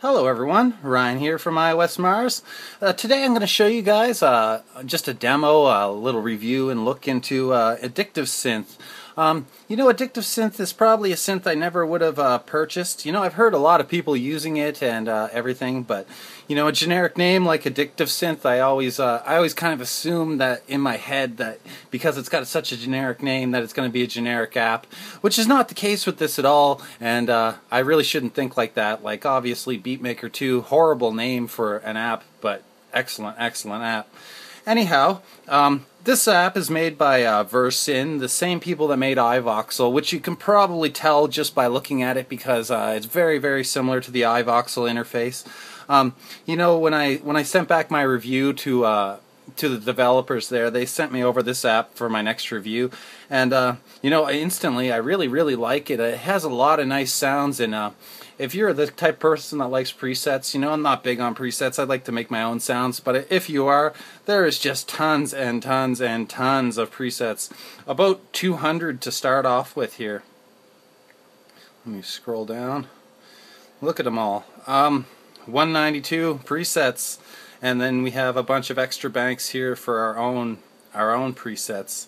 Hello everyone, Ryan here from iOS Mars. Today I'm going to show you guys just a demo, a little review and look into Addictive Synth. You know, Addictive Synth is probably a synth I never would have purchased. You know, I've heard a lot of people using it and everything, but you know, a generic name like Addictive Synth, I always kind of assume that in my head that because it's got such a generic name that it's going to be a generic app, which is not the case with this at all. And I really shouldn't think like that. Like obviously, Beatmaker 2, horrible name for an app, but excellent, excellent app. Anyhow, this app is made by VirSyn, the same people that made iVoxel, which you can probably tell just by looking at it because it's very, very similar to the iVoxel interface. You know, when I sent back my review to the developers there, they sent me over this app for my next review, and you know, instantly I really like it. It has a lot of nice sounds, and if you're the type of person that likes presets, you know, I'm not big on presets. I like to make my own sounds, but if you are, there is just tons and tons and tons of presets. About 200 to start off with here. Let me scroll down. Look at them all. 192 presets, and then we have a bunch of extra banks here for our own presets.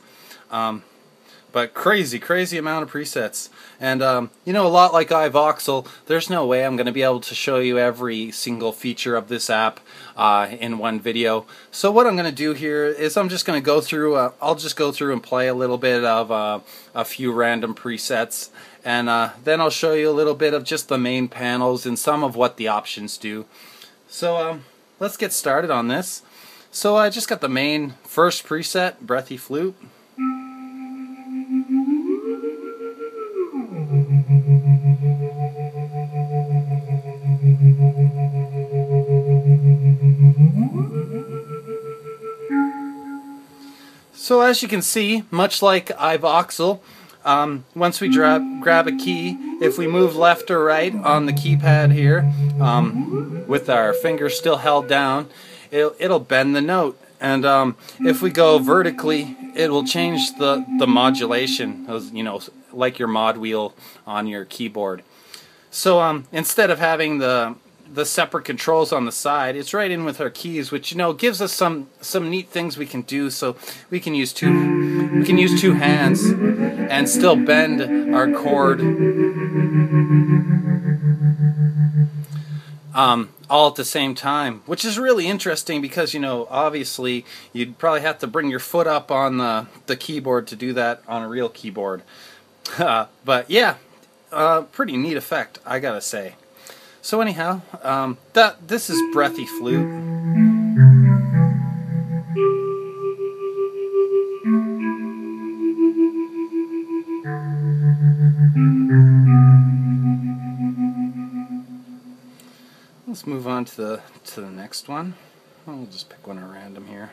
But crazy amount of presets, and you know, a lot like iVoxel, there's no way I'm going to be able to show you every single feature of this app in one video. So what I'm going to do here is I'm just going to go through. I'll just go through and play a little bit of a few random presets, and then I'll show you a little bit of just the main panels and some of what the options do. So let's get started on this. So I just got the main first preset, breathy flute. So as you can see, much like iVoxel, once we grab a key, if we move left or right on the keypad here, with our finger still held down, it'll bend the note. And if we go vertically, it will change the modulation, you know, like your mod wheel on your keyboard. So instead of having the separate controls on the side, it's right in with our keys, which, you know, gives us some neat things we can do. So we can use two hands and still bend our chord all at the same time, which is really interesting because, you know, obviously you'd probably have to bring your foot up on the keyboard to do that on a real keyboard. But yeah, pretty neat effect, I gotta say. So anyhow, this is breathy flute. Let's move on to the next one. We'll just pick one at random here.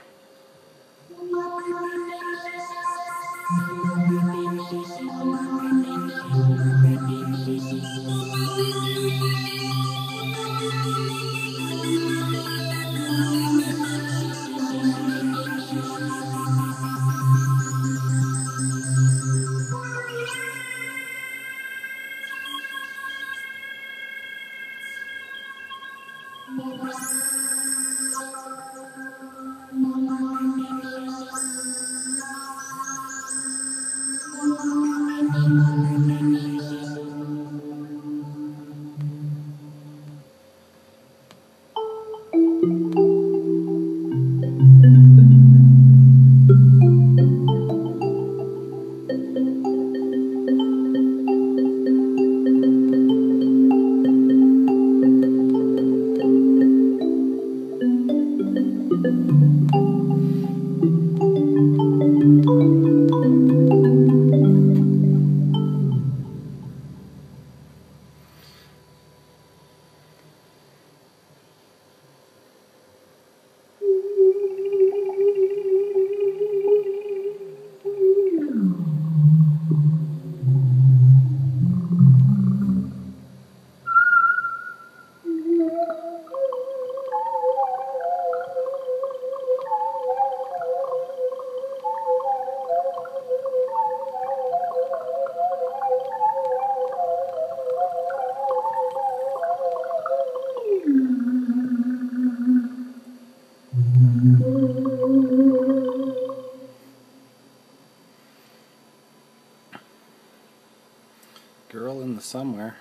all in there somewhere.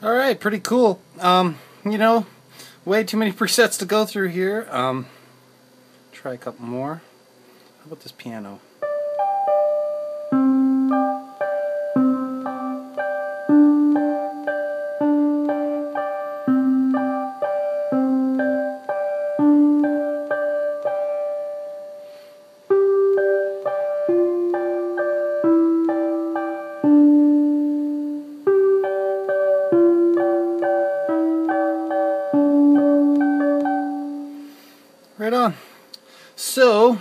Alright, pretty cool. You know, way too many presets to go through here. Try a couple more. How about this piano? Right on. So,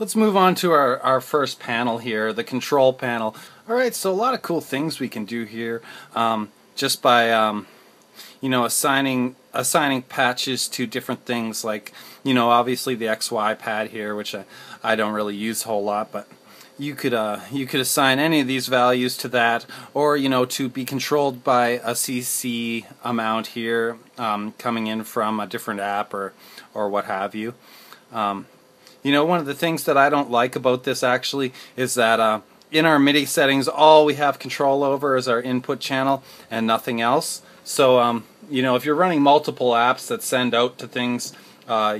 let's move on to our first panel here, the control panel. Alright, so a lot of cool things we can do here just by, you know, assigning patches to different things like, you know, obviously the XY pad here, which I don't really use a whole lot, but you could assign any of these values to that, or, you know, to be controlled by a CC amount here coming in from a different app or what have you. You know, one of the things that I don't like about this actually is that in our MIDI settings all we have control over is our input channel and nothing else. So you know, if you're running multiple apps that send out to things,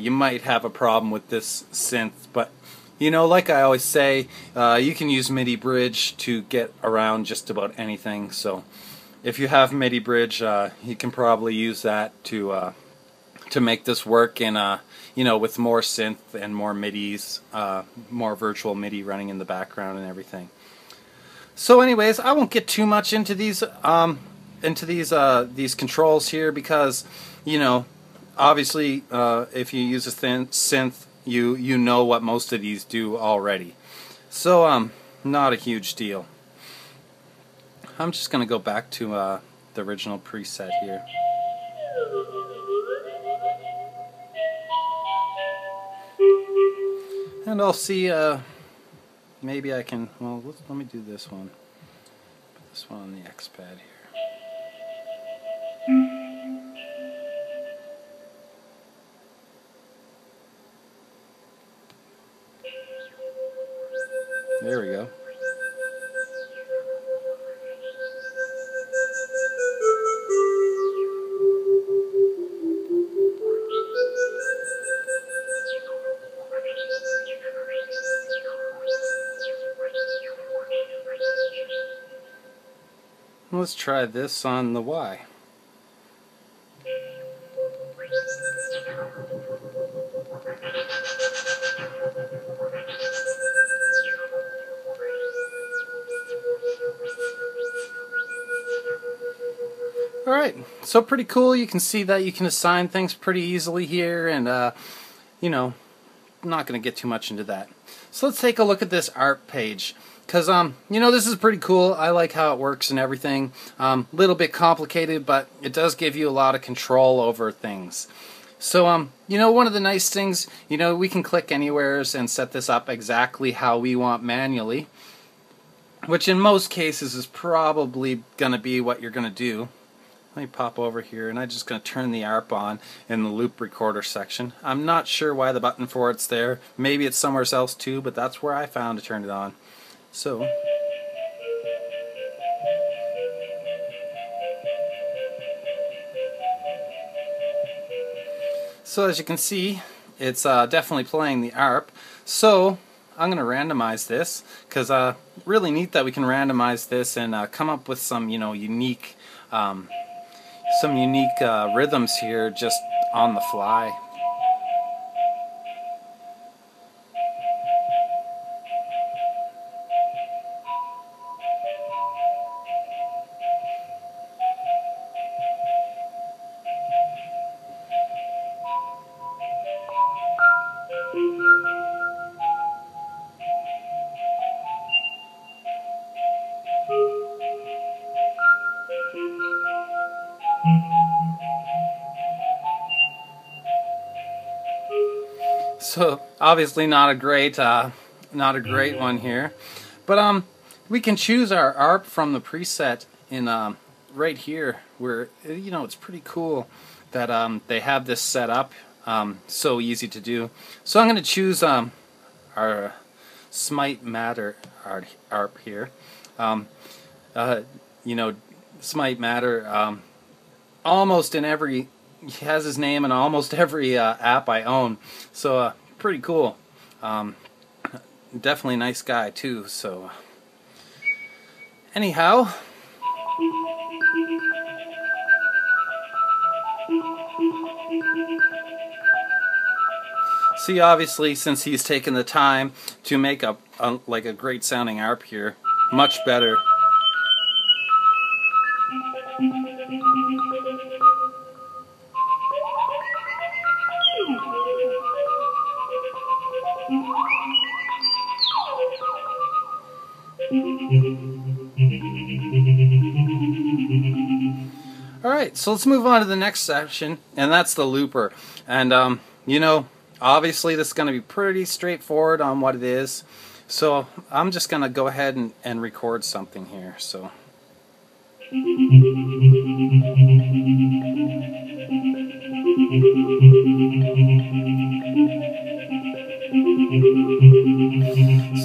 you might have a problem with this synth, but you know, like I always say, you can use MIDI Bridge to get around just about anything. So, if you have MIDI Bridge, you can probably use that to make this work in you know, with more synth and more MIDIs, more virtual MIDI running in the background and everything. So, anyways, I won't get too much into these controls here because, you know, obviously, if you use a synth. You know what most of these do already, so not a huge deal. I'm just gonna go back to the original preset here. And I'll see, maybe I can, well, let me do this one. Put this one on the X pad here. There we go. Let's try this on the Y. Alright, so pretty cool. You can see that you can assign things pretty easily here, and you know, I'm not going to get too much into that. So let's take a look at this art page, because you know, this is pretty cool. I like how it works and everything. Little bit complicated, but it does give you a lot of control over things. So you know, one of the nice things, you know, we can click anywhere and set this up exactly how we want manually, which in most cases is probably going to be what you're going to do. Let me pop over here, and I'm just going to turn the ARP on in the loop recorder section. I'm not sure why the button for it's there. Maybe it's somewhere else too, but that's where I found to turn it on. So, as you can see, it's definitely playing the ARP. So, I'm going to randomize this, because really neat that we can randomize this and come up with some, you know, unique... some unique rhythms here just on the fly. so obviously not a great one here. But we can choose our ARP from the preset in right here, where, you know, it's pretty cool that they have this set up, so easy to do. So I'm going to choose our Smite Matter ARP here. You know, Smite Matter almost in every, he has his name in almost every app I own, so pretty cool. Definitely nice guy too. So anyhow, see, obviously, since he's taken the time to make a great sounding ARP here, much better. Alright, so let's move on to the next section, and that's the looper. And you know, obviously this is going to be pretty straightforward on what it is, so I'm just going to go ahead and record something here. So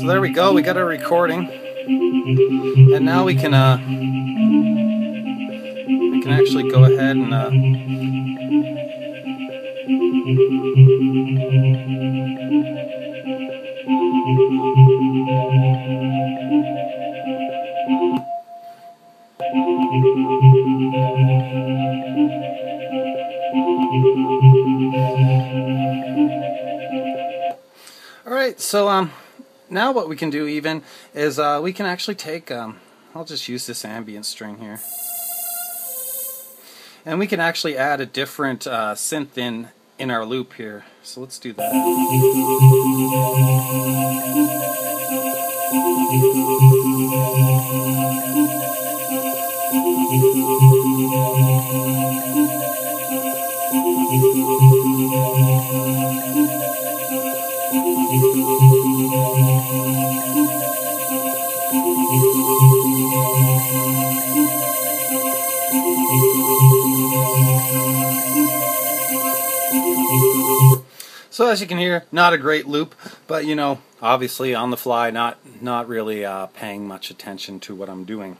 there we go, we got our recording, and now we can actually go ahead and all right, so now what we can do even is we can actually take, I'll just use this ambient string here, and we can actually add a different synth in our loop here. So let's do that. So as you can hear, not a great loop, but you know, obviously on the fly, not really paying much attention to what I'm doing.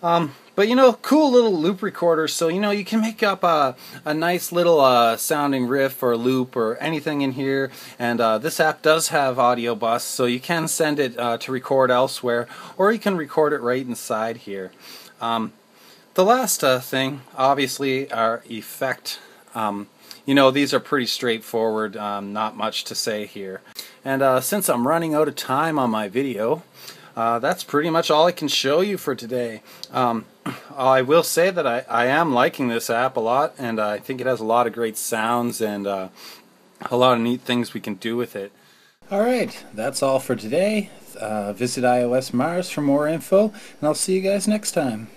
But you know, cool little loop recorder, so you know, you can make up a nice little sounding riff or loop or anything in here, and this app does have audio bus, so you can send it to record elsewhere, or you can record it right inside here. The last thing, obviously, our effect. You know, these are pretty straightforward, not much to say here. And since I'm running out of time on my video, that's pretty much all I can show you for today. I will say that I am liking this app a lot, and I think it has a lot of great sounds and a lot of neat things we can do with it. Alright, that's all for today. Visit iOS Mars for more info, and I'll see you guys next time.